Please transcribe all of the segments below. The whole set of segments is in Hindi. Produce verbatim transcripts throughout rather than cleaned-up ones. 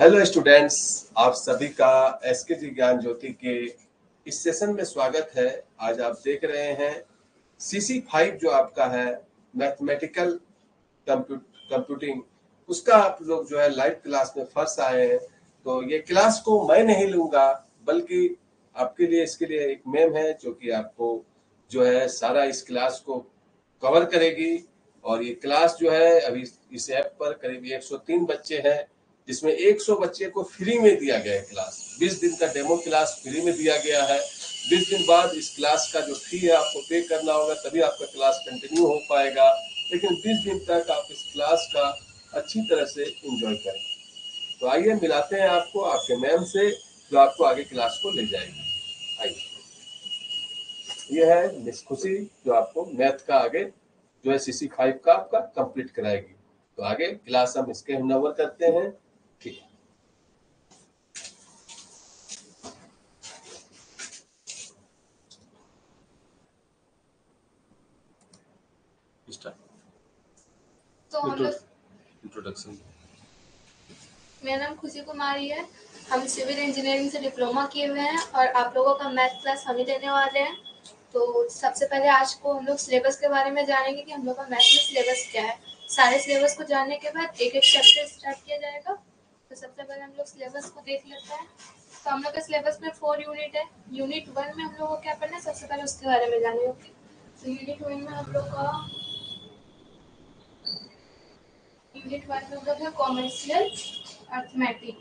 हेलो स्टूडेंट्स, आप सभी का एसकेजी ज्ञान ज्योति के इस सेशन में स्वागत है। आज आप देख रहे हैं सीसी फाइव जो आपका है मैथमेटिकल कंप्यूटिंग, उसका आप लोग जो है लाइव क्लास में फर्स्ट आए हैं। तो ये क्लास को मैं नहीं लूंगा, बल्कि आपके लिए इसके लिए एक मैम है जो कि आपको जो है सारा इस क्लास को कवर करेगी। और ये क्लास जो है अभी इस ऐप पर करीब एक सौ तीन बच्चे हैं, जिसमें एक सौ बच्चे को फ्री में दिया गया है क्लास। बीस दिन का डेमो क्लास फ्री में दिया गया है। बीस दिन बाद इस क्लास का जो फी है आपको पे करना होगा, तभी आपका क्लास कंटिन्यू हो पाएगा। लेकिन बीस दिन तक आप इस क्लास का अच्छी तरह से एंजॉय करें। तो आइए मिलाते हैं आपको आपके मैम से, जो आपको आगे क्लास को ले जाएगी। आइए, यह है मिस खुशी जो आपको मैथ का आगे जो है सीसी फाइव का आपका कंप्लीट कराएगी। तो आगे क्लास हम इसके नंबर करते हैं। ठीक है, तो हम लोग इंट्रोडक्शन। मेरा नाम खुशी कुमारी है। हम सिविल इंजीनियरिंग से डिप्लोमा किए हुए हैं और आप लोगों का मैथ क्लास हम ही देने वाले हैं। तो सबसे पहले आज को हम लोग सिलेबस के बारे में जानेंगे कि हम लोग का मैथ में सिलेबस क्या है। सारे सिलेबस को जानने के बाद एक एक चैप्टर स्टार्ट किया जाएगा। तो सबसे पहले हम लोग सिलेबस को देख लेते हैं। तो हम लोग के सिलेबस में फोर यूनिट है। यूनिट वन में हम लोग को क्या पढ़ना है, सबसे पहले उसके बारे में जानेंगे। तो यूनिट वन में हम लोग का यूनिट वन में हम लोग है कॉमर्शियल अर्थमैटिक।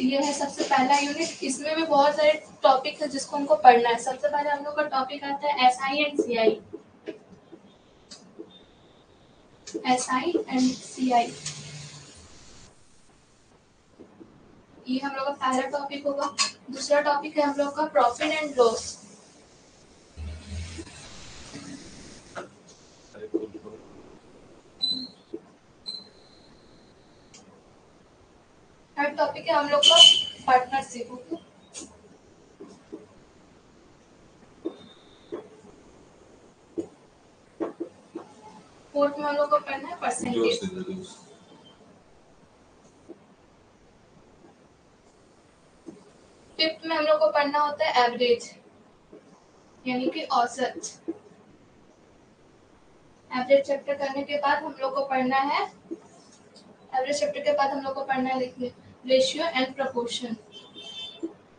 यह है सबसे पहला यूनिट। इसमें भी बहुत सारे टॉपिक है जिसको हमको पढ़ना है। सबसे पहले हम लोग का टॉपिक आता है SI and CI. SI and CI ये हम लोग का पहला टॉपिक होगा। दूसरा टॉपिक है हम लोग का profit and loss. Third topic है हम लोग का पार्टनरशिप। फोर्थ में हम लोग को पढ़ना है परसेंटेज। फिफ्थ में हम लोग को पढ़ना होता है एवरेज, यानी कि औसत। एवरेज चैप्टर करने के बाद हम लोग को पढ़ना है एवरेज चैप्टर के बाद हम लोग को पढ़ना है देखिए रेशियो एंड प्रोपोर्शन,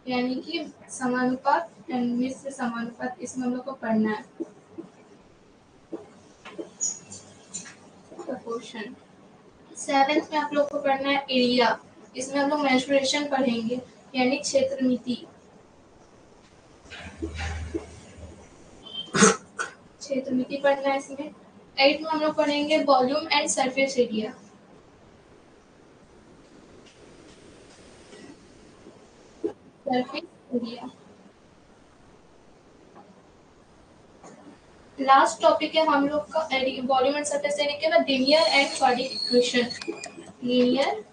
यानी कि समानुपात एंड मिश्र समानुपात। इसमें हम लोग को पढ़ना है प्रोपोर्शन। सेवेंथ में आप लोग को पढ़ना है एरिया। इसमें हम लोग मेजरेशन पढ़ेंगे, यानी क्षेत्र नीति। क्षेत्र नीति पढ़ना है इसमें। एट में हम लोग पढ़ेंगे volume and surface area. Last topic है हम लोग का वॉल्यूम एंड सरफेस एरिया के बाद linear and quadratic equation. Linear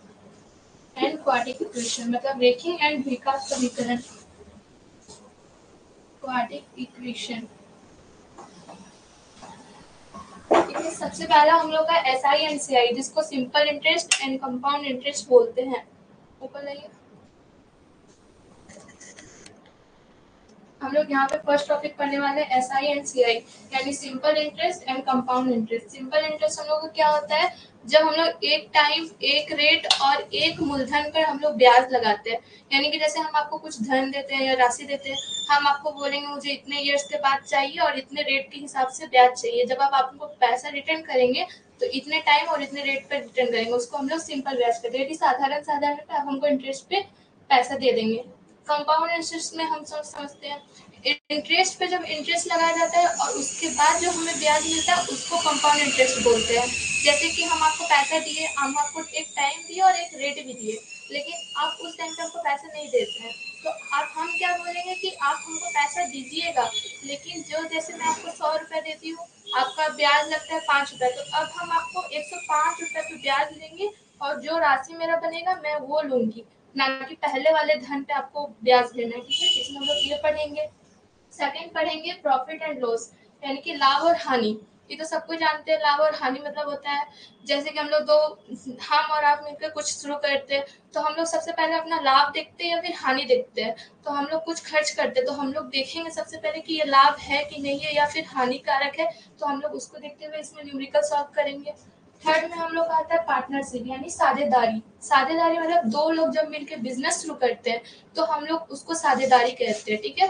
and quadratic equation मतलब रेखीय एंड द्विघात समीकरण। Quadratic equation. सबसे पहला हम लोग का एसआई एंड सीआई, जिसको simple interest and compound interest बोलते हैं। ऊपर लाइए, हम लोग यहाँ पे फर्स्ट टॉपिक पढ़ने वाले हैं S I and C I, यानी simple interest and compound interest. Simple interest हम लोग को क्या होता है, जब हम लोग एक टाइम, एक रेट और एक मूलधन पर हम लोग ब्याज लगाते हैं। यानी कि जैसे हम आपको कुछ धन देते हैं या राशि देते हैं, हम आपको बोलेंगे मुझे इतने ईयर्स के बाद चाहिए और इतने रेट के हिसाब से ब्याज चाहिए। जब आप आपको पैसा रिटर्न करेंगे तो इतने टाइम और इतने रेट पर रिटर्न करेंगे, उसको हम लोग सिंपल ब्याज कहते हैं। साधारण साधारण पे आप हमको इंटरेस्ट पे पैसा दे देंगे। कंपाउंड इंटरेस्ट में हम सब समझते हैं इंटरेस्ट पे जब इंटरेस्ट लगाया जाता है और उसके बाद जो हमें ब्याज मिलता है उसको कंपाउंड इंटरेस्ट बोलते हैं। जैसे कि हम आपको पैसा दिए, हम आपको एक टाइम दिए और एक रेट भी दिए, लेकिन आप उस टाइम पे हमको पैसा नहीं देते हैं, तो आप हम क्या बोलेंगे कि आप हमको पैसा दीजिएगा, लेकिन जो जैसे मैं आपको सौ रुपये देती हूँ, आपका ब्याज लगता है पाँच रुपये, तो अब हम आपको एक सौ पाँच रुपये पे ब्याज लेंगे और जो राशि मेरा बनेगा मैं वो लूँगी, ना कि पहले वाले धन पे आपको ब्याज लेना है। ठीक है, इसमें हम लोग ये पढ़ेंगे। सेकंड पढ़ेंगे प्रॉफिट एंड लॉस, यानी कि लाभ और हानि, ये तो सबको जानते हैं। लाभ और हानि मतलब होता है जैसे कि हम लोग दो हम और आप मिलकर कुछ शुरू करते हैं तो हम लोग सबसे पहले अपना लाभ देखते हैं या फिर हानि देखते हैं। तो हम लोग कुछ खर्च करते हैं तो हम लोग देखेंगे सबसे पहले कि ये लाभ है कि नहीं है या फिर हानिकारक है, तो हम लोग उसको देखते हुए इसमें न्यूमेरिकल सॉल्व करेंगे। थर्ड में हम लोग आता है पार्टनरशिप यानी साझेदारी। साझेदारी मतलब दो लोग जब मिलकर बिजनेस शुरू करते हैं तो हम लोग उसको साझेदारी कहते हैं, ठीक है।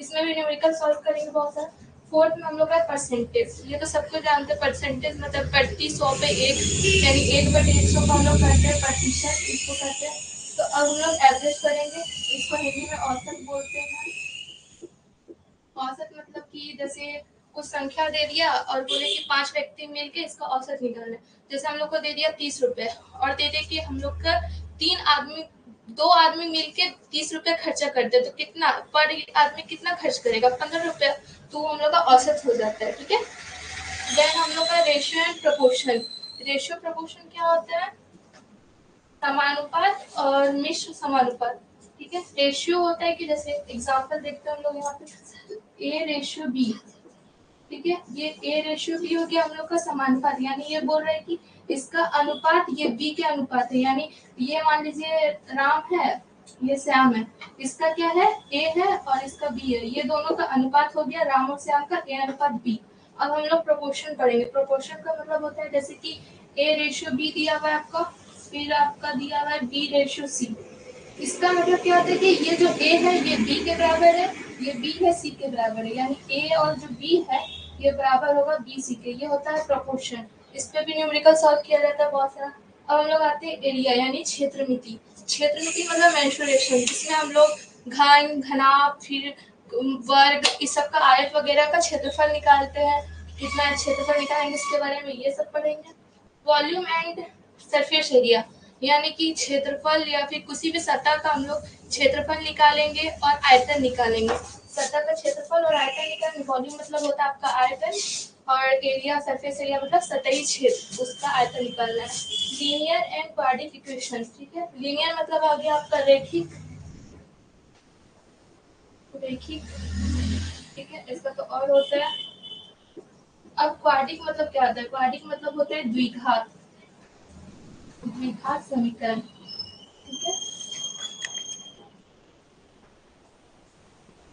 इसमें भी न्यूमेरिकल सॉल्व करेंगे बहुत सारा। फोर्थ में हम लोग का परसेंटेज, ये तो सबको जानते हैं। परसेंटेज मतलब प्रति सौ पे एक, यानी एक बटे एक सौ को हम लोग करते हैं प्रतिशत, इसको करते हैं। तो अब हम लोग एवरेज करेंगे, इसको हिंदी में औसत बोलते हैं। औसत मतलब कि जैसे कुछ संख्या दे दिया और बोले कि पांच व्यक्ति मिलके इसका औसत निकालना है। जैसे हम लोग को दे दिया तीस रुपये और दे दे कि हम लोग का तीन आदमी दो आदमी मिलके तीस रुपये खर्चा करते तो कितना पर आदमी कितना खर्च करेगा, पंद्रह रुपये, तो हम लोग का औसत हो जाता है, ठीक है। देन हम लोग का ratio and proportion. Ratio proportion क्या होता है, समानुपात और मिश्र समानुपात, ठीक है। रेशियो होता है कि जैसे एग्जांपल देखते हैं हम लोग यहाँ पे ए रेशियो बी, ठीक है, ये ए रेशियो बी हो गया हम लोग का समानुपात। यानी ये बोल रहा है कि इसका अनुपात ये बी के अनुपात है, यानी ये मान लीजिए राम है ये श्याम है, इसका क्या है ए है और इसका बी है, ये दोनों का अनुपात हो गया राम और श्याम का ए अनुपात बी। अब हम लोग प्रोपोर्शन पढ़ेंगे। प्रोपोर्शन का मतलब होता है जैसे कि ए रेशियो बी दिया हुआ है आपका, फिर आपका दिया हुआ है बी रेशियो सी। इसका मतलब क्या होता है कि ये जो ए है ये बी के बराबर है, ये बी है सी के बराबर है, यानी ए और जो बी है ये बराबर होगा बी सी के। ये होता है प्रोपोर्शन। इस पे भी न्यूमेरिकल सॉल्व किया जाता है बहुत सारा। अब हम लोग आते हैं एरिया यानी क्षेत्रमिति। क्षेत्रमिति मतलब मेंसुरेशन, जिसमें हम लोग घन घना फिर वर्ग इस सब का आयत वगैरह का क्षेत्रफल निकालते हैं, कितना क्षेत्रफल निकालेंगे इसके बारे में ये सब पढ़ेंगे। वॉल्यूम एंड सरफेस एरिया यानी कि क्षेत्रफल या फिर किसी भी सतह का हम लोग क्षेत्रफल निकालेंगे और आयतन निकालेंगे। सतह का क्षेत्रफल और आयतन निकालेंगे। वॉल्यूम मतलब होता है आपका आयतन और एरिया सरफेस एरिया मतलब सतही क्षेत्र, उसका आयतन निकालना है। लीनियर एंड क्वाड्रेटिक इक्वेशन, ठीक है। लीनियर मतलब आ गया आपका रैखिक, रैखिक, ठीक है, इसका तो और होता है। अब क्वाड्रेटिक मतलब क्या होता है, क्वाड्रेटिक मतलब होता है द्विघात, द्विघात समीकरण, ठीक है।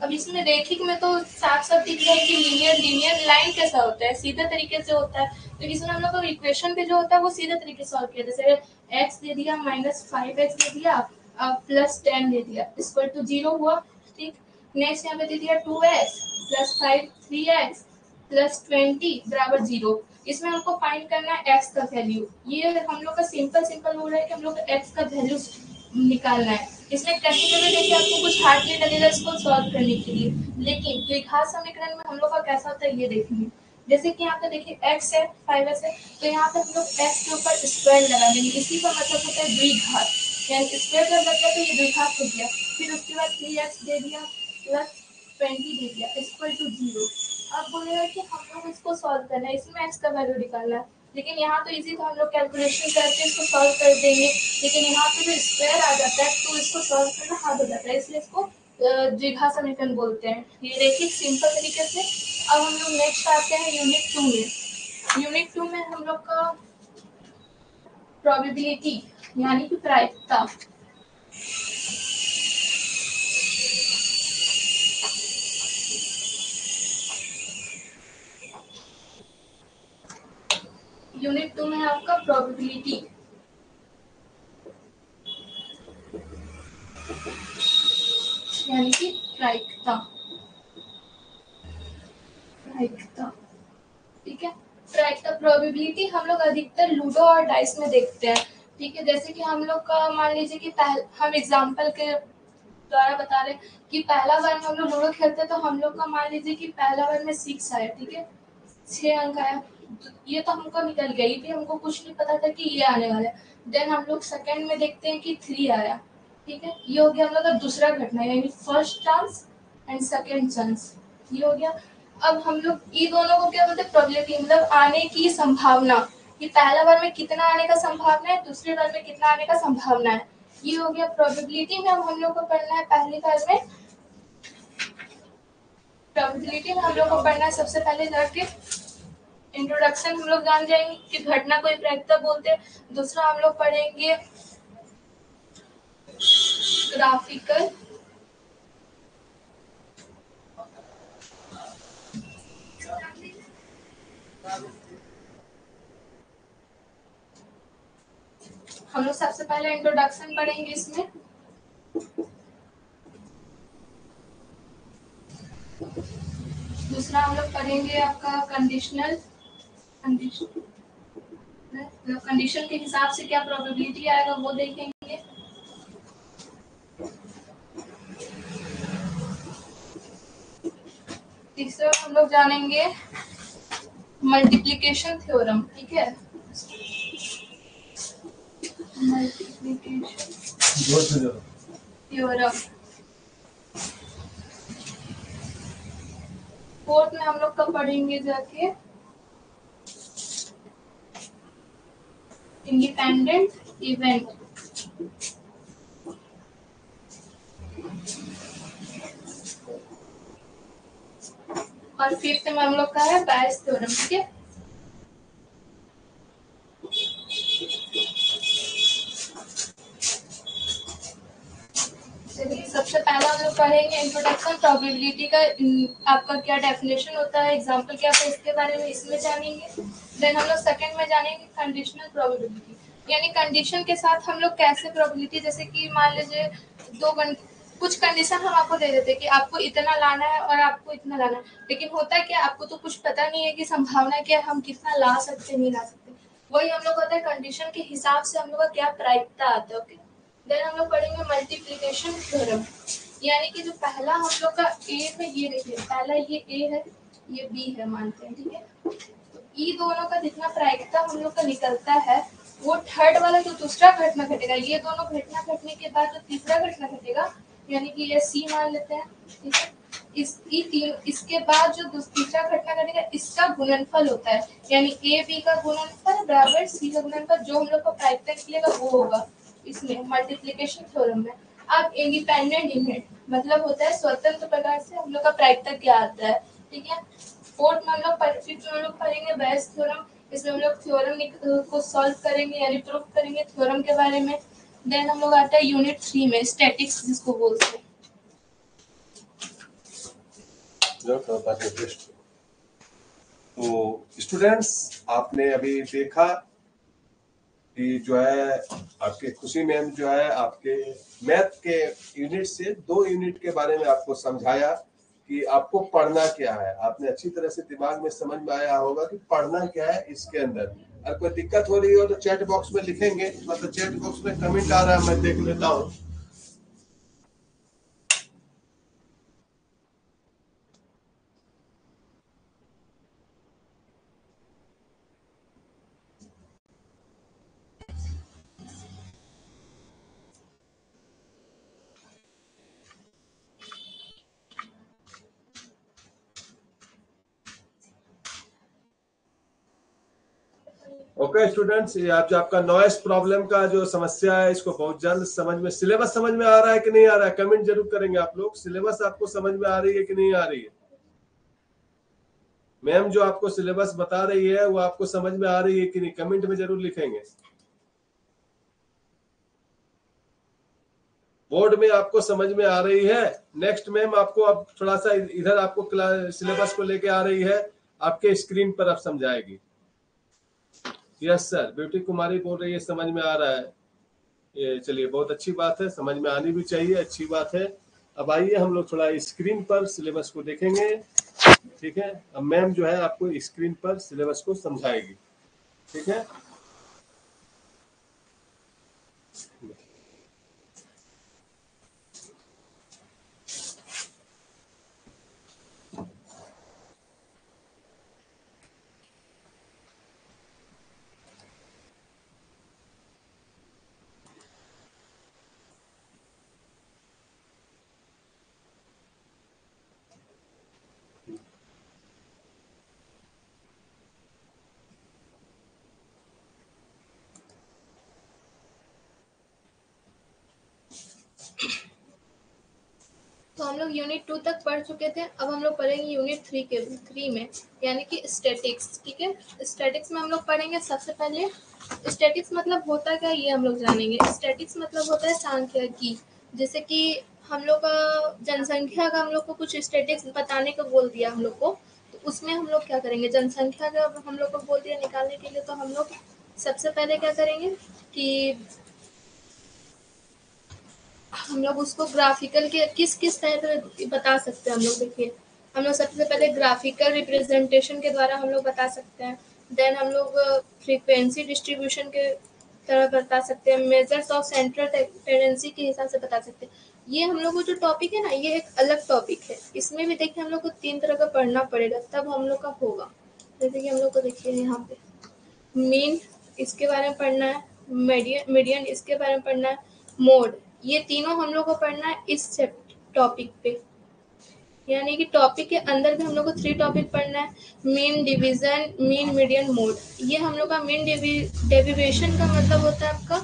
अब इसमें रैखिक में तो साफ साफ दिख रहा है कि लीनियर लीनियर लाइन कैसा होता है, सीधा तरीके से होता है। तो इसमें हम लोग को इक्वेशन पे जो होता है वो सीधा तरीके से सॉल्व किया, जैसे x दे दिया माइनस फाइव एक्स दे दिया प्लस टेन दे दिया इक्वल टू जीरो हुआ, ठीक। नेक्स्ट यहाँ पे दे दिया two x plus five three x plus twenty बराबर जीरो। इसमें हमको फाइंड करना है एक्स का वैल्यू। ये हम लोग का सिंपल सिंपल बोल रहा है कि हम लोग एक्स का वैल्यू निकालना है। इसमें प्रैक्टिकली देखिए आपको कुछ हार्ड नहीं लगेगा इसको सॉल्व करने के लिए, लेकिन द्विघात समीकरण में हम लोग का कैसा होता है ये देखेंगे। जैसे कि यहाँ पे देखिए x है फाइव एक्स है तो यहाँ पे हम लोग x के ऊपर स्क्वायर लगाएंगे, इसी का मतलब होता है द्विघात, यानी स्क्वायर जब लगता है तो ये द्विघात हो गया। फिर उसके बाद थ्री एक्स दे दिया प्लस ट्वेंटी दे दिया इक्वल टू जीरो। अब बोलेगा कि हम लोग इसको सॉल्व करना है, इसमें एक्स का वैल्यू निकालना है, लेकिन यहाँ तो इजी था हम लोग कैलकुलेशन करके इसको सॉल्व कर देंगे, लेकिन यहाँ पे जो स्क्वायर आ जाता है तो इसको सॉल्व करना हार्ड हो जाता है, इसलिए इसको द्विघात समीकरण बोलते हैं, ये रैखिक सिंपल तरीके से। अब हम लोग नेक्स्ट आते हैं यूनिट टू में। यूनिट टू में हम लोग का प्रोबेबिलिटी यानी कि प्रायिकता। यूनिट टू में आपका प्रोबेबिलिटी, यानी कि प्रायिकता, प्रायिकता, ठीक है। प्रायिकता प्रोबेबिलिटी हम लोग अधिकतर लूडो और डाइस में देखते हैं, ठीक है। जैसे कि हम लोग का मान लीजिए कि पहले हम एग्जांपल के द्वारा बता रहे कि पहला बार में हम लोग लूडो खेलते हैं तो हम लोग का मान लीजिए कि पहला बार में सिक्स आया, ठीक है, छः अंक आया, ये तो हमको निकल गया, ये भी हमको कुछ नहीं पता था कि ये आने वाला है। देन हम लोग सेकंड में देखते हैं कि थ्री आया, ठीक है, ये हो गया हम लोग का दूसरा घटना यानी first chance and second chance, ये हो गया। अब हम लोग ये दोनों को क्या बोलते हैं, प्रोबेबिलिटी मतलब आने की संभावना, कि पहला बार में कितना आने का संभावना है, दूसरे बार में कितना आने का संभावना है, ये हो गया प्रोबेबिलिटी में। अब हम लोग को पढ़ना है पहली बार में में हम लोग को पढ़ना है सबसे पहले जाके इंट्रोडक्शन हम लोग जान जाएंगे कि घटना को अपराधिता बोलते हैं। दूसरा हम लोग पढ़ेंगे ग्राफिकल हम लोग सबसे पहले इंट्रोडक्शन पढ़ेंगे इसमें। दूसरा हम लोग पढ़ेंगे आपका कंडीशनल कंडीशन कंडीशन के हिसाब से क्या प्रोबेबिलिटी आएगा वो देखेंगे। तीसरा हम लोग जानेंगे मल्टीप्लिकेशन थ्योरम, ठीक है, मल्टीप्लिकेशन थ्योरम। फोर्थ में हम लोग कब पढ़ेंगे जाके इंडिपेंडेंट इवेंट। और फिफ्थ में हम लोग का है बायस थ्योरम, ठीक है। सबसे पहला हम लोग पढ़ेंगे इंट्रोडक्शन प्रोबेबिलिटी का, आपका क्या डेफिनेशन होता है, एग्जांपल क्या है, इसके बारे में इसमें जानेंगे। देन हम लोग सेकंड में जानेंगे कंडीशनल प्रोबेबिलिटी, यानी कंडीशन के साथ हम लोग कैसे प्रोबेबिलिटी, जैसे कि मान लीजिए दो कुछ कंडीशन हम आपको दे देते हैं कि आपको इतना लाना है और आपको इतना लाना है, लेकिन होता है क्या, आपको तो कुछ पता नहीं है कि संभावना क्या है, हम कितना ला सकते नहीं ला सकते। वही हम लोग होता है कंडीशन के हिसाब से हम लोग का क्या प्रायिकता आता है, ओके। देन हम लोग पढ़ेंगे मल्टीप्लिकेशन थ्योरम, यानी कि जो पहला हम लोग का ए में ये देखिए पहला ये ए है ये बी है मानते हैं, ठीक है, तो ये दोनों का जितना प्रायिकता हम लोग का निकलता है वो थर्ड वाला जो दूसरा घटना घटेगा, ये दोनों घटना घटने के बाद जो तीसरा घटना घटेगा, यानी कि ये सी मान लेते हैं, ठीक है, इसकी तीन इसके बाद जो तीसरा घटना घटेगा इसका गुणनफल होता है, यानी ए बी का गुणनफल बराबर सी का गुणनफल, जो हम लोग को प्रायिकता निकलेगा वो होगा इसमें मल्टीप्लिकेशन थ्योरम में। अब इंडिपेंडेंट इवेंट मतलब होता है स्वतंत्र प्रकार से हम लोग का प्रायिकता क्या आता है, ठीक है। फोर्थ में हम लोग फिफ्थ में हम लोग पढ़ेंगे बायस थ्योरम, इसमें हम लोग थ्योरम को सॉल्व करेंगे यानी प्रूव करेंगे थ्योरम के बारे में। देन हम लोग आता है यूनिट थ्री में स्टैटिक्स, जिसको बोलते हैं तो स्टूडेंट्स आपने अभी देखा कि जो है आपके खुशी मैम जो है आपके मैथ के यूनिट से दो यूनिट के बारे में आपको समझाया कि आपको पढ़ना क्या है। आपने अच्छी तरह से दिमाग में समझ में आया होगा कि पढ़ना क्या है इसके अंदर। अगर कोई दिक्कत हो रही हो तो चैट बॉक्स में लिखेंगे, मतलब चैट बॉक्स में कमेंट आ रहा है मैं देख लेता हूँ। ओके स्टूडेंट्स, ये आप जो आपका नॉइस प्रॉब्लम का जो समस्या है इसको बहुत जल्द समझ में, सिलेबस समझ में आ रहा है कि नहीं आ रहा है, कमेंट जरूर करेंगे आप लोग। सिलेबस आपको समझ में आ रही है कि नहीं आ रही है, मैम जो आपको सिलेबस बता रही है वो आपको समझ में आ रही है कि नहीं, कमेंट में जरूर लिखेंगे। बोर्ड में आपको समझ में आ रही है। नेक्स्ट मैम आपको अब थोड़ा सा इधर आपको सिलेबस को लेके आ रही है, आपके स्क्रीन पर आप समझाएगी। यस सर, ब्यूटी कुमारी बोल रही है समझ में आ रहा है, ये चलिए बहुत अच्छी बात है, समझ में आनी भी चाहिए, अच्छी बात है। अब आइए हम लोग थोड़ा स्क्रीन पर सिलेबस को देखेंगे, ठीक है। अब मैम जो है आपको स्क्रीन पर सिलेबस को समझाएगी, ठीक है। तो हम लोग यूनिट टू तक पढ़ चुके थे। अब हम लोग पढ़ेंगे यूनिट थ्री के थ्री में यानी कि स्टैटिक्स। ठीक है, स्टैटिक्स में हम लोग पढ़ेंगे। सबसे पहले स्टैटिक्स मतलब होता क्या ये हम लोग जानेंगे। स्टैटिक्स मतलब होता है सांख्यिकी। जैसे कि हम लोग का जनसंख्या का हम लोग को कुछ स्टैटिक्स बताने का बोल दिया हम लोग को, तो उसमें हम लोग क्या करेंगे, जनसंख्या का हम लोग को बोल दिया निकालने के लिए, तो हम लोग सबसे पहले क्या करेंगे कि हम लोग उसको ग्राफिकल के किस किस तरह बता सकते हैं हम लोग। देखिए, हम लोग सबसे पहले ग्राफिकल रिप्रेजेंटेशन के द्वारा हम लोग बता सकते हैं। देन हम लोग फ्रीक्वेंसी डिस्ट्रीब्यूशन के तरह बता सकते हैं। मेजर्स ऑफ सेंट्रल टेंडेंसी के हिसाब से बता सकते हैं। ये हम लोग को जो टॉपिक है ना, ये एक अलग टॉपिक है। इसमें भी देखिए हम लोग को तीन तरह का पढ़ना पड़ेगा तब हम लोग का होगा। जैसे कि हम लोग को देखिए यहाँ पे मीन इसके बारे में पढ़ना है, मीडियन मीडियन इसके बारे में पढ़ना है, मोड, ये तीनों हम लोग को पढ़ना है इस टॉपिक पे। यानी कि टॉपिक के अंदर भी हम लोग को थ्री टॉपिक पढ़ना है। Mean, division, mean, median, mode. ये हम लोग का मीन डेविएशन का मतलब होता है आपका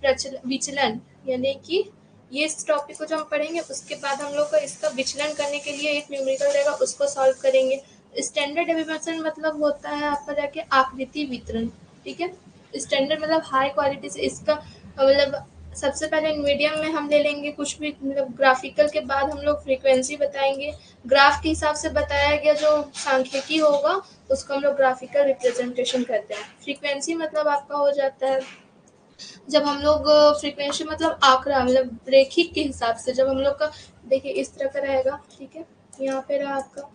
प्रचल विचलन। यानी कि ये इस टॉपिक को जो हम पढ़ेंगे उसके बाद हम लोग को इसका विचलन करने के लिए एक न्यूमेरिकल रहेगा, उसको सॉल्व करेंगे। स्टैंडर्ड डेविएशन मतलब होता है आपका जाके आकृति वितरण। ठीक है, स्टैंडर्ड मतलब हाई क्वालिटी से। इसका मतलब सबसे पहले मीडियम में हम ले लेंगे कुछ भी, मतलब ग्राफिकल के बाद हम लोग फ्रीक्वेंसी बताएंगे। ग्राफ के हिसाब से बताया गया जो सांख्यिकी होगा उसको हम लोग ग्राफिकल रिप्रेजेंटेशन करते हैं। फ्रीक्वेंसी मतलब आपका हो जाता है जब हम लोग फ्रीक्वेंसी मतलब आंकड़ा, मतलब रेखिक के हिसाब से जब हम लोग का देखिए इस तरह का रहेगा। ठीक है, यहाँ पे रहा आपका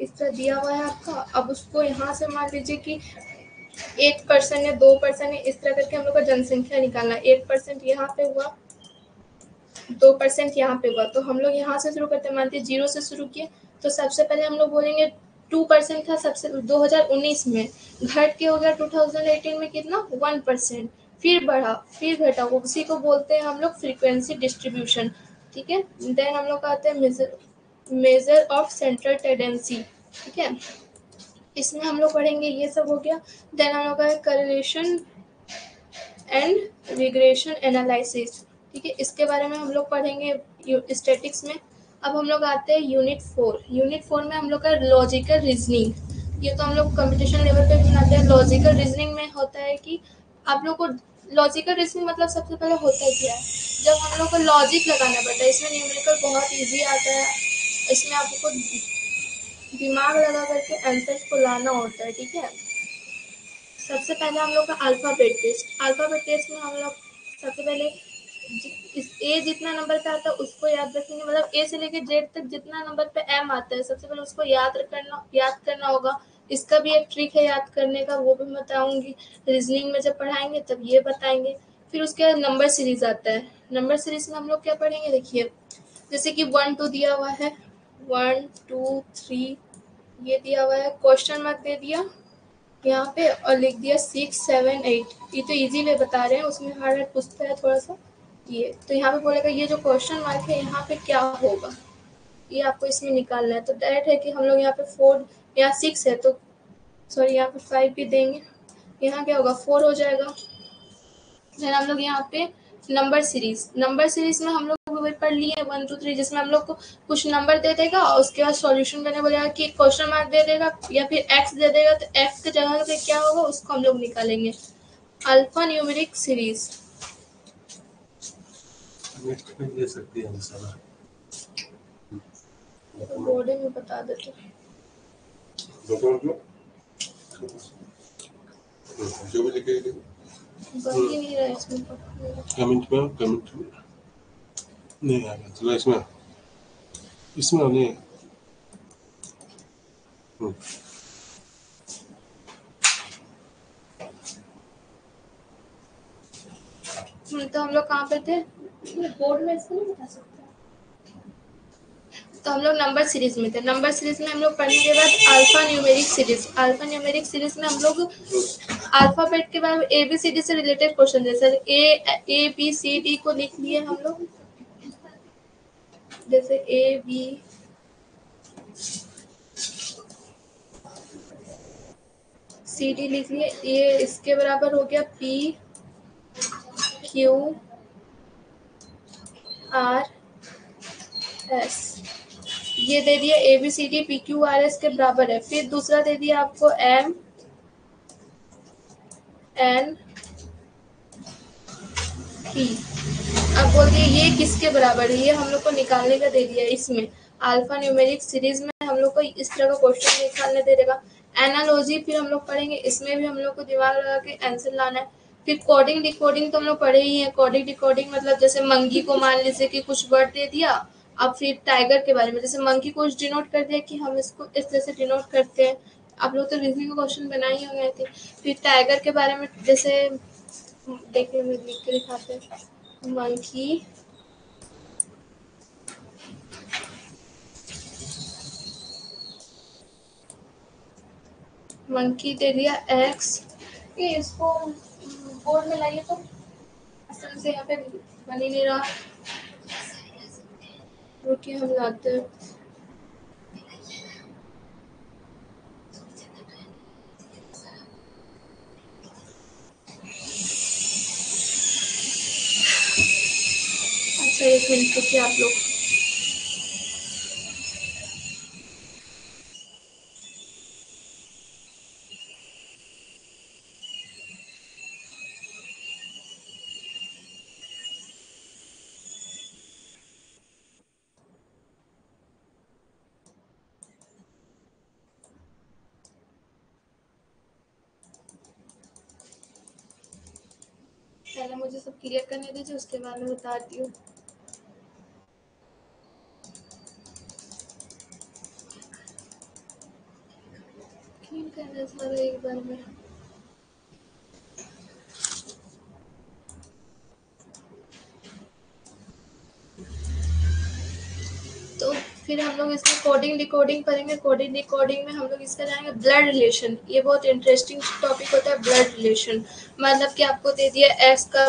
इस तरह दिया हुआ है आपका। अब उसको यहाँ से मान लीजिए कि एक परसेंट या दो परसेंट है, इस तरह करके हम लोग का जनसंख्या निकालना है। एक परसेंट यहाँ पे हुआ, दो परसेंट यहाँ पे हुआ, तो हम लोग यहाँ से शुरू करते हैं। मानते जीरो से शुरू किए तो सबसे पहले हम लोग बोलेंगे टू परसेंट था सबसे दो हज़ार उन्नीस में, घट के हो गया दो हज़ार अठारह में कितना वन परसेंट, फिर बढ़ा फिर घटा, उसी को बोलते हैं हम लोग फ्रीक्वेंसी डिस्ट्रीब्यूशन। ठीक है, देन हम लोग कहते हैं measure measure of central tendency. ठीक है, इसमें हम लोग पढ़ेंगे, ये सब हो गया। देन हम लोग का करेलेशन एंड रिग्रेशन एनालिसिस। ठीक है, इसके बारे में हम लोग पढ़ेंगे स्टैटिक्स में। अब हम लोग आते हैं यूनिट फोर। यूनिट फोर में हम लोग का लॉजिकल रीजनिंग। ये तो हम लोग कंपटीशन लेवल पे बनाते हैं। लॉजिकल रीजनिंग में होता है कि आप लोग को लॉजिकल रीजनिंग मतलब सबसे पहले होता क्या है, जब हम लोग को लॉजिक लगाना पड़ता है। इसमें न्यूमेरिकल बहुत ईजी आता है, इसमें आपको दिमाग लगा करके आंसर को लाना होता है। ठीक है, सबसे पहले हम लोग का अल्फ़ाबेट टेस्ट। अल्फ़ाबेट टेस्ट में हम लोग सबसे पहले इस ए जितना नंबर पे आता है उसको याद रखेंगे, मतलब ए से लेकर जेड तक जितना नंबर पे एम आता है सबसे पहले उसको याद करना याद करना होगा। इसका भी एक ट्रिक है याद करने का, वो भी मैं बताऊँगी। रीजनिंग में जब पढ़ाएंगे तब ये बताएंगे। फिर उसके बाद नंबर सीरीज आता है। नंबर सीरीज में हम लोग क्या पढ़ेंगे, देखिए जैसे कि वन टू दिया हुआ है, वन टू थ्री ये दिया हुआ है, क्वेश्चन मार्क दे दिया यहाँ पे और लिख दिया सिक्स सेवन एट। ये तो इजी वे बता रहे हैं, उसमें हार्ड हार्ड पूछता है थोड़ा सा। ये तो यहाँ पे बोलेगा ये जो क्वेश्चन मार्क है यहाँ पे क्या होगा, ये आपको इसमें निकालना है। तो डायरेक्ट है कि हम लोग यहाँ पे फोर, यहाँ सिक्स है तो सॉरी यहाँ पे फाइव भी देंगे, यहाँ क्या होगा फोर हो जाएगा। फिर हम लोग यहाँ पे नंबर सीरीज, नंबर सीरीज में हम लोग पढ़ लिए वन टू थ्री, जिसमें हम लोग को कुछ नंबर दे देगा और उसके बाद सॉल्यूशन करने बोलेगा कि क्वेश्चन मार्क दे देगा या फिर एक्स दे देगा, तो एक्स की जगह पे क्या होगा उसको हम लोग निकालेंगे। अल्फा न्यूमेरिक सीरीज दे सकती है तो बोर्ड में बता देते हैं इसमें कमेंट में कमेंट में नहीं आ रहा। चलो इसमें इसमें नहीं तो हम लोग कहाँ पे थे, बोर्ड में इसको नहीं बता सकते, तो हम लोग नंबर सीरीज में थे। नंबर सीरीज में हम लोग पढ़ने के बाद alphanumeric series. Alphanumeric series में हम लोग अल्फाबेट के बाद ए बी सी डी से रिलेटेड क्वेश्चन जैसे A A B C D को लिख लिए हम लोग, जैसे ए बी सी डी लिख लिए, ये इसके बराबर हो गया पी क्यू आर एस, ये दे दिया A B C D P Q R S के बराबर है। फिर दूसरा दे दिया आपको एम एन पी। अब बोल दिया ये किसके बराबर है, ये हम लोग को निकालने का दे दिया। इसमें अल्फा न्यूमेरिक सीरीज में हम लोग को इस तरह का क्वेश्चन निकालने दे देगा। एनालॉजी फिर हम लोग पढ़ेंगे, इसमें भी हम लोग को दिमाग लगा के आंसर लाना है। फिर कोडिंग डिकोडिंग तो हम लोग पढ़े ही है। कोडिंग डिकोडिंग मतलब जैसे मंकी को मान लीजिए कि कुछ वर्ड दे दिया, अब फिर टाइगर के बारे में जैसे मंकी को डिनोट कर दिया कि हम इसको इस तरह से डिनोट करते हैं। आप लोग तो रीजनिंग का क्वेश्चन बनाए ही होंगे थे। फिर टाइगर के बारे में जैसे देखने में लिख के दिखाते हैं मंकी मंकी दे दिया एक्स। ये इसको बोर्ड में लाइए तो असल से यहाँ पे बन ही नहीं रहा, रुकिए हम लाते हैं। अच्छा एक मिनट रुकिए आप लोग। पहले मुझे सब क्लियर करने दीजिए, उसके बाद मैं बताती हूँ। क्लियर करना सारा एक बार में। तो फिर हम लोग इसमें कोडिंग डिकोडिंग करेंगे। कोडिंग डिकोडिंग में हम लोग इसका जाएंगे ब्लड रिलेशन। ये बहुत इंटरेस्टिंग टॉपिक होता है ब्लड रिलेशन, मतलब कि आपको दे दिया एक्स का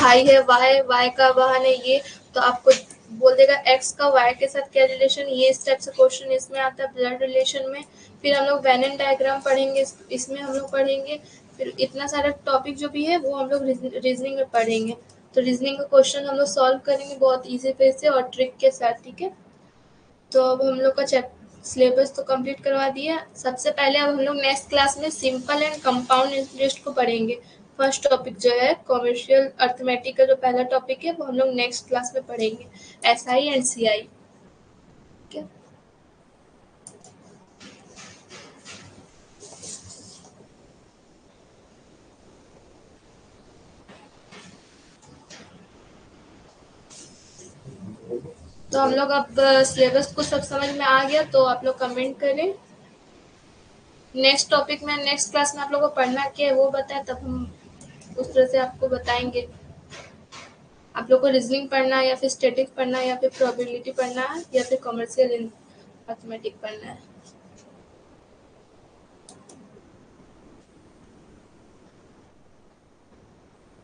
भाई है वाई, वाई का बहन है ये, तो आपको बोल देगा एक्स का वाई के साथ क्या रिलेशन। ये इस टाइप से क्वेश्चन इसमें आता है ब्लड रिलेशन में। फिर हम लोग वेनन डायग्राम पढ़ेंगे, इसमें हम लोग पढ़ेंगे। फिर इतना सारा टॉपिक जो भी है वो हम लोग रीजनिंग में पढ़ेंगे। तो रीजनिंग का क्वेश्चन हम लोग सॉल्व करेंगे बहुत ईजी वे से और ट्रिक के साथ, ठीक है। तो अब हम लोग का सिलेबस तो कंप्लीट करवा दिया। सबसे पहले अब हम लोग नेक्स्ट क्लास में सिंपल एंड कंपाउंड इंटरेस्ट को पढ़ेंगे। फर्स्ट टॉपिक जो है कॉमर्शियल अर्थमेटिक का जो पहला टॉपिक है वो हम लोग नेक्स्ट क्लास में पढ़ेंगे, एस आई एंड सी आई। ठीक है, तो हम लोग अब सिलेबस को सब समझ में आ गया। तो आप लोग कमेंट करें नेक्स्ट टॉपिक में, नेक्स्ट क्लास में आप लोगों को पढ़ना क्या है वो बताएं, तब हम उस तरह से आपको बताएंगे। आप लोग को रीजनिंग पढ़ना है या फिर स्टैटिक पढ़ना है या फिर प्रोबेबिलिटी पढ़ना है या फिर कॉमर्शियल मैथमेटिक्स पढ़ना है।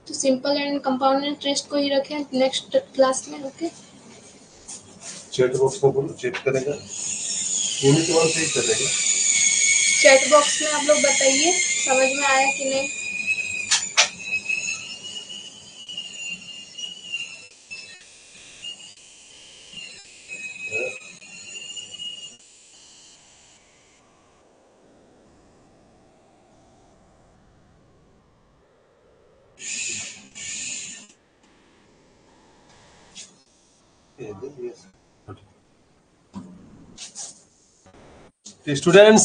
तो सिंपल एंड कंपाउंड इंटरेस्ट को ही रखें नेक्स्ट क्लास में, ओके। चैट बॉक्स को बोलो चेक करेगा, यूनिट वन से ही करेगा। चैट बॉक्स में आप लोग बताइए समझ में आया कि नहीं। स्टूडेंट्स,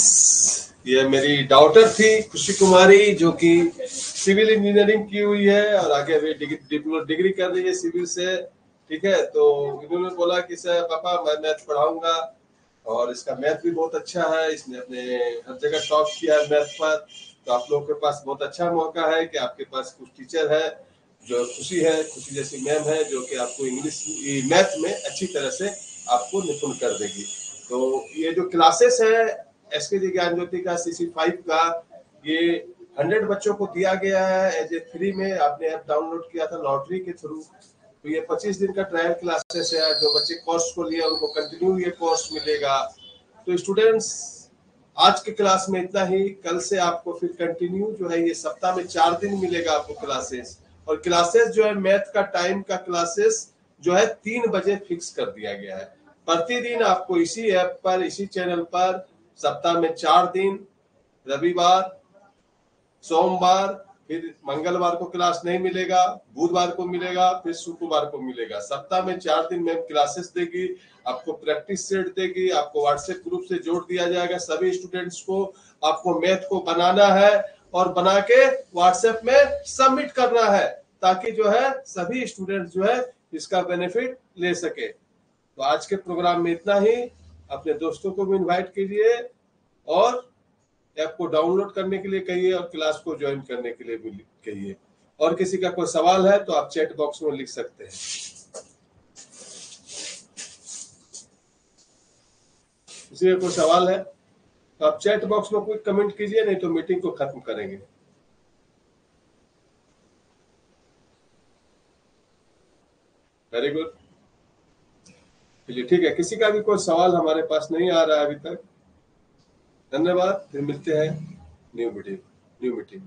ये मेरी डाउटर थी खुशी कुमारी जो कि सिविल इंजीनियरिंग की हुई है और आगे अभी डिप्लोमा डिग्री कर रही है सिविल से, ठीक है। तो इन्होंने बोला कि सर पापा मैं मैथ पढ़ाऊंगा और इसका मैथ भी बहुत अच्छा है, इसने अपने हर जगह टॉप किया मैथ पर। तो आप लोगों के पास बहुत अच्छा मौका है कि आपके पास कुछ टीचर है जो खुशी है, खुशी जैसी मैम है जो कि आपको इंग्लिश मैथ में अच्छी तरह से आपको निपुण कर देगी। तो ये जो क्लासेस है एसकेजी ज्ञान ज्योति का सीसी फाइव का, ये हंड्रेड बच्चों को दिया गया है एज ए फ्री में। आपने ऐप डाउनलोड किया था लॉटरी के थ्रू। तो ये पच्चीस दिन का ट्रायल क्लासेस है, जो बच्चे कोर्स को लिए उनको कंटिन्यू ये कोर्स मिलेगा। तो स्टूडेंट्स आज के क्लास में इतना ही, कल से आपको फिर कंटिन्यू जो है ये सप्ताह में चार दिन मिलेगा आपको क्लासेस। और क्लासेस जो है मैथ का टाइम का क्लासेस जो है तीन बजे फिक्स कर दिया गया है। प्रतिदिन आपको इसी ऐप पर, इसी चैनल पर सप्ताह में चार दिन, रविवार, सोमवार, फिर मंगलवार को क्लास नहीं मिलेगा, बुधवार को मिलेगा, फिर शुक्रवार को मिलेगा। सप्ताह में चार दिन मैम क्लासेस देगी, आपको प्रैक्टिस सेट देगी, आपको व्हाट्सएप ग्रुप से जोड़ दिया जाएगा सभी स्टूडेंट्स को। आपको मैथ को बनाना है और बना के व्हाट्सएप में सबमिट करना है ताकि जो है सभी स्टूडेंट्स जो है इसका बेनिफिट ले सके। तो आज के प्रोग्राम में इतना ही। अपने दोस्तों को भी इन्वाइट कीजिए और ऐप को डाउनलोड करने के लिए कहिए और क्लास को ज्वाइन करने के लिए भी कहिए। और किसी का कोई सवाल है तो आप चैट बॉक्स में लिख सकते हैं। किसी का कोई सवाल है तो आप चैट बॉक्स में कोई कमेंट कीजिए, नहीं तो मीटिंग को खत्म करेंगे। वेरी गुड, चलिए ठीक है। किसी का भी कोई सवाल हमारे पास नहीं आ रहा है अभी तक। धन्यवाद, फिर मिलते हैं न्यू मीटिंग न्यू मीटिंग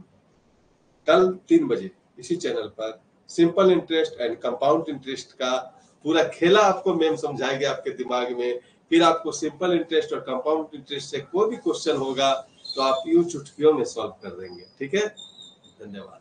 कल तीन बजे इसी चैनल पर। Simple interest and compound interest का पूरा खेला आपको मैम समझाएंगे आपके दिमाग में। फिर आपको सिंपल इंटरेस्ट और कंपाउंड इंटरेस्ट से कोई भी क्वेश्चन होगा तो आप यूं चुटकियों में सॉल्व कर देंगे। ठीक है, धन्यवाद।